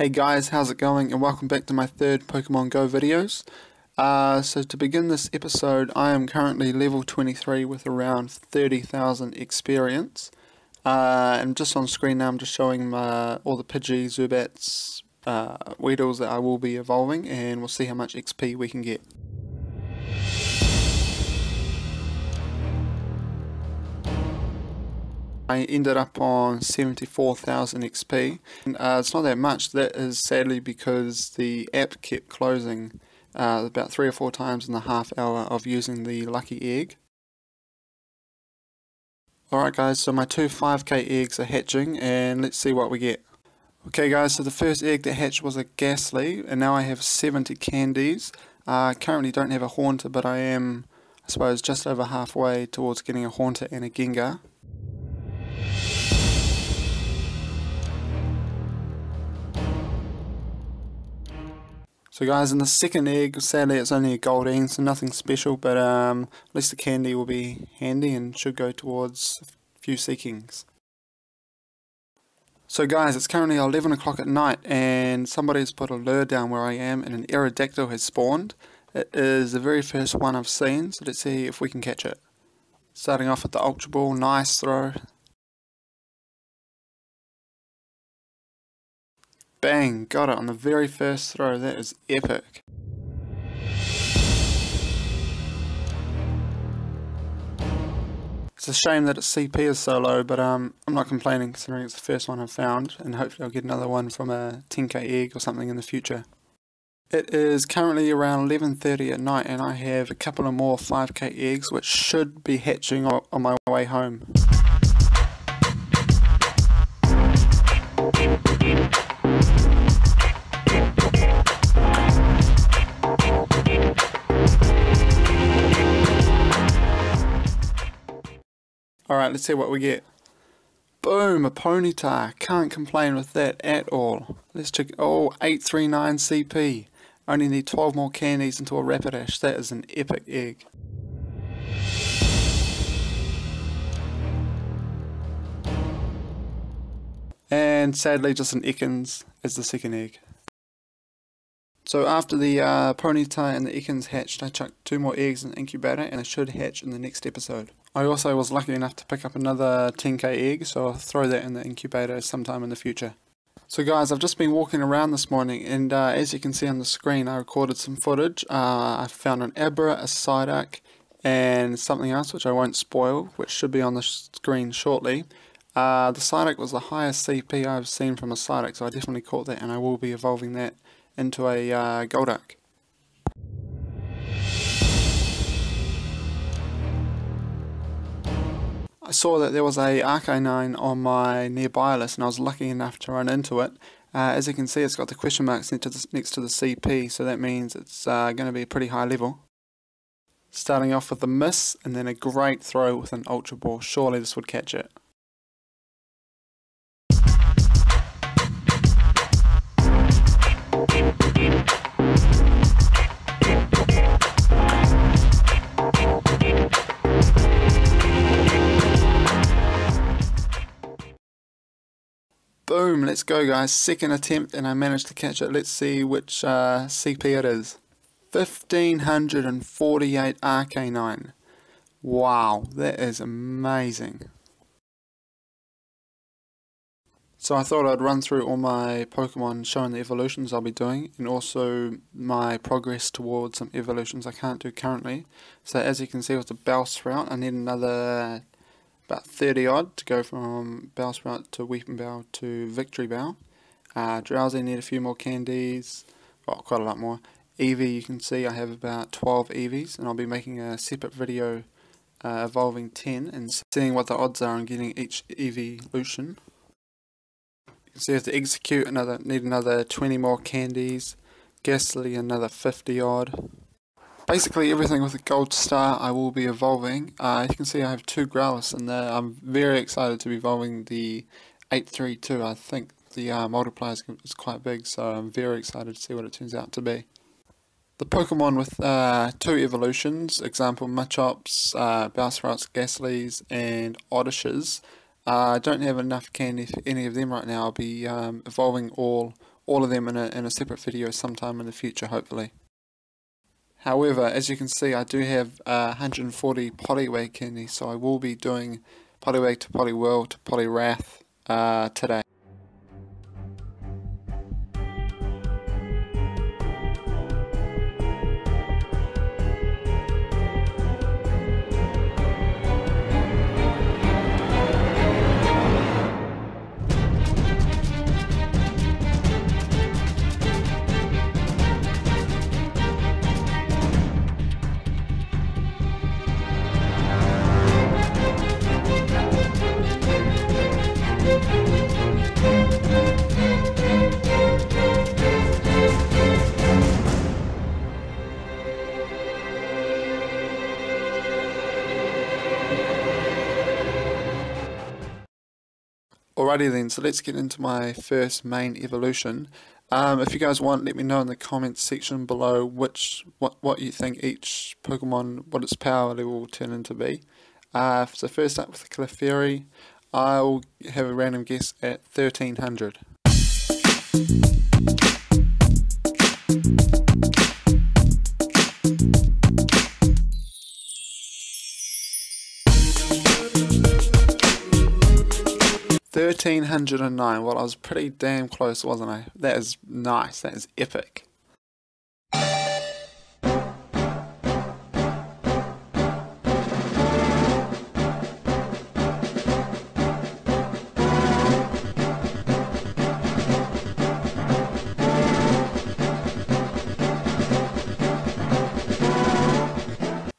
Hey guys, how's it going, and welcome back to my third Pokemon Go videos. So to begin this episode, I am currently level 23 with around 30,000 experience. And just on screen now I'm just showing all the Pidgey, Zubats, Weedles that I will be evolving, and we'll see how much XP we can get. I ended up on 74,000 XP, and it's not that much. That is sadly because the app kept closing about 3 or 4 times in the half hour of using the Lucky Egg. Alright guys, so my two 5k eggs are hatching, and let's see what we get. Okay guys, so the first egg that hatched was a Gastly, and now I have 70 candies. I currently don't have a Haunter, but I am, I suppose, just over halfway towards getting a Haunter and a Gengar. So guys, in the second egg, sadly it's only a Goldeen, so nothing special, but at least the candy will be handy and should go towards a few Seekings. So guys, it's currently 11 o'clock at night, and somebody's put a lure down where I am, and an Aerodactyl has spawned. It is the very first one I've seen, so let's see if we can catch it. Starting off with the Ultra Ball, nice throw. Bang! Got it on the very first throw, that is epic. It's a shame that its CP is so low, but I'm not complaining considering it's the first one I've found, and hopefully I'll get another one from a 10k egg or something in the future. It is currently around 11:30 at night, and I have a couple of more 5k eggs which should be hatching on my way home. Alright, let's see what we get. Boom, a Ponyta. Can't complain with that at all. Let's check. Oh, 839 CP. Only need 12 more candies into a Rapidash. That is an epic egg. And sadly, just an Ekans as the second egg. So after the Ponyta and the Ekans hatched, I chucked 2 more eggs in the incubator, and they should hatch in the next episode. I also was lucky enough to pick up another 10k egg, so I'll throw that in the incubator sometime in the future. So guys, I've just been walking around this morning, and as you can see on the screen, I recorded some footage. I found an Abra, a Psyduck, and something else which I won't spoil, which should be on the screen shortly. The Psyduck was the highest CP I've seen from a Psyduck, so I definitely caught that, and I will be evolving that into a Golduck. I saw that there was a Arcanine on my nearby list, and I was lucky enough to run into it. As you can see, it's got the question marks next to the CP, so that means it's going to be a pretty high level. Starting off with a miss, and then a great throw with an Ultra Ball. Surely this would catch it. Boom, let's go guys, second attempt, and I managed to catch it. Let's see which CP it is. 1548 Arcanine. Wow, that is amazing. So I thought I'd run through all my Pokemon showing the evolutions I'll be doing, and also my progress towards some evolutions I can't do currently. So as you can see with the Bowsprout, I need another about 30 odd to go from Bowsprout to Weepinbell to Victreebel. Drowsy need a few more candies, well, quite a lot more. Eevee, you can see I have about 12 Eevees, and I'll be making a separate video evolving 10 and seeing what the odds are on getting each evolution. You can see I have to execute another, need another 20 more candies, Gastly another 50 odd. Basically everything with a gold star I will be evolving. You can see I have 2 Growlithe in there. I'm very excited to be evolving the 832. I think the multiplier is quite big, so I'm very excited to see what it turns out to be. The Pokemon with 2 evolutions, example Machops, Bowsprouts, Gastlys and Oddishes. I don't have enough candy for any of them right now. I'll be evolving all all of them in a separate video sometime in the future, hopefully. However, as you can see, I do have 140 Poliwag candy, so I will be doing Poliwag to Poliwhirl to Poliwrath today. Alrighty then, so let's get into my first main evolution. If you guys want, let me know in the comments section below what you think each Pokemon, what its power level will turn into be. So first up with the Clefairy, I'll have a random guess at 1300. Well, I was pretty damn close, wasn't I? That is nice, that is epic.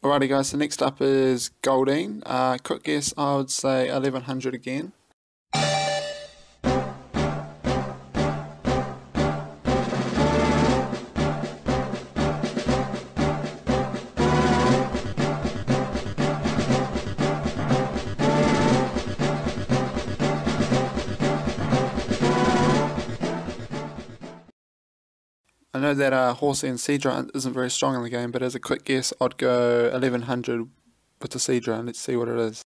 Alrighty guys, so next up is Goldeen. Quick guess, I would say 1100 again. I know that Horsey and Seadra isn't very strong in the game, but as a quick guess, I'd go 1100 with the Seadra, and let's see what it is.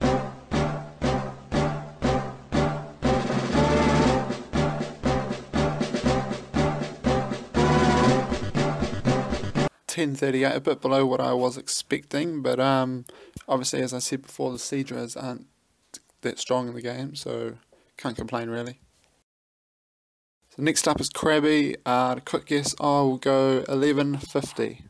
$10.38, a bit below what I was expecting, but obviously, as I said before, the Seadras aren't that strong in the game, so can't complain really. Next up is Krabby. A quick guess, I'll go 1150.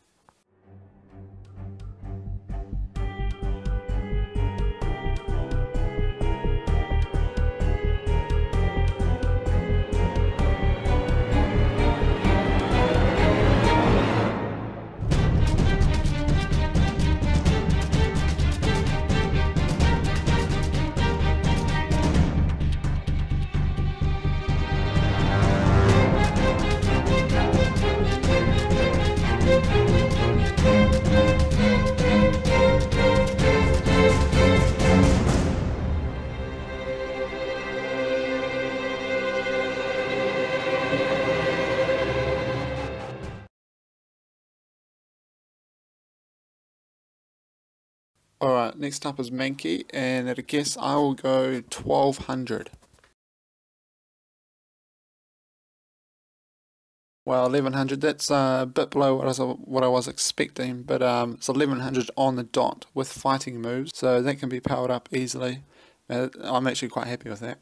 Alright, next up is Mankey, and at a guess I will go 1200. Well, 1100, that's a bit below what I was expecting, but it's 1100 on the dot with fighting moves, so that can be powered up easily. I'm actually quite happy with that.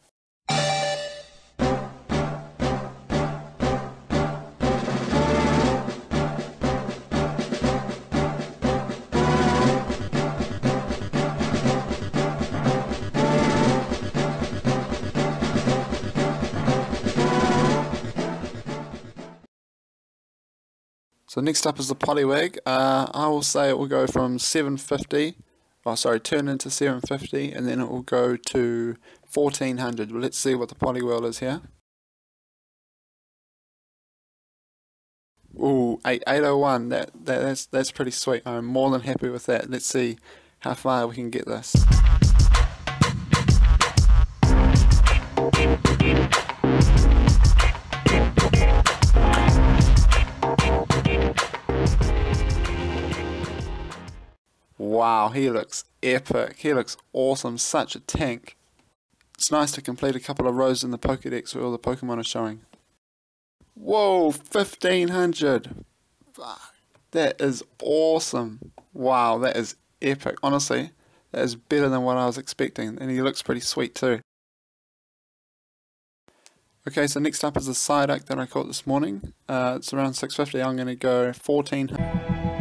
So next up is the Poliwag. I will say it will go from 750, turn into 750, and then it will go to 1400. Well, let's see what the Poliwhirl is here. Ooh, 801, that's pretty sweet. I'm more than happy with that. Let's see how far we can get this. Wow, he looks epic. He looks awesome. Such a tank. It's nice to complete a couple of rows in the Pokedex where all the Pokemon are showing. Whoa, 1,500! Fuck, that is awesome. Wow, that is epic. Honestly, that is better than what I was expecting, and he looks pretty sweet too. Okay, so next up is the Psyduck that I caught this morning. It's around 650. I'm going to go 1,400.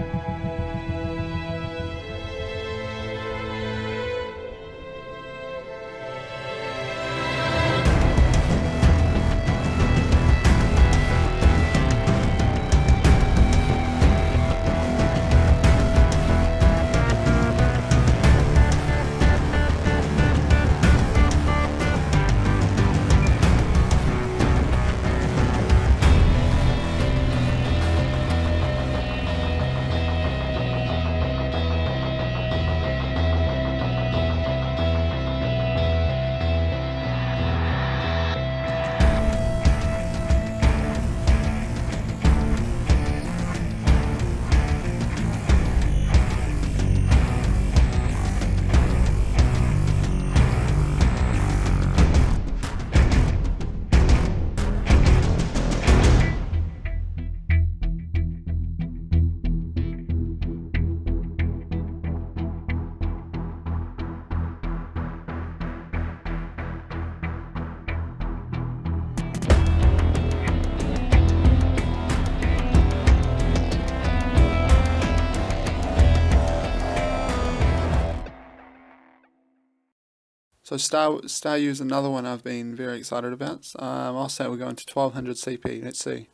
So Staryu is another one I've been very excited about. I'll say we're going to 1200 CP. Let's see.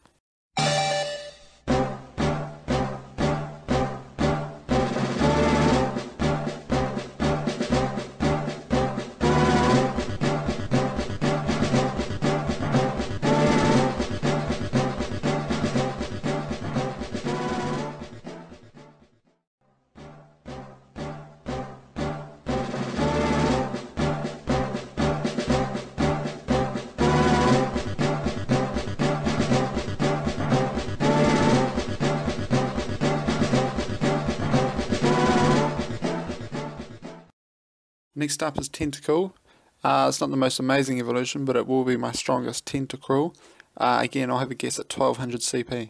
Next up is Tentacool. It's not the most amazing evolution, but it will be my strongest Tentacool. Again, I'll have a guess at 1200 CP.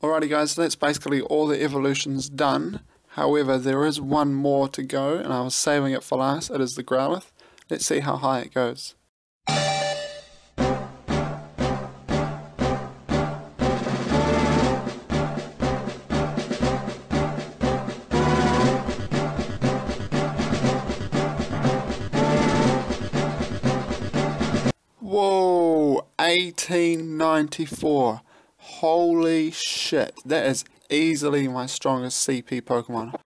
Alrighty guys, so that's basically all the evolutions done. However, there is one more to go, and I was saving it for last. It is the Growlithe. Let's see how high it goes. Whoa, 1894. Holy shit, that is easily my strongest CP Pokemon.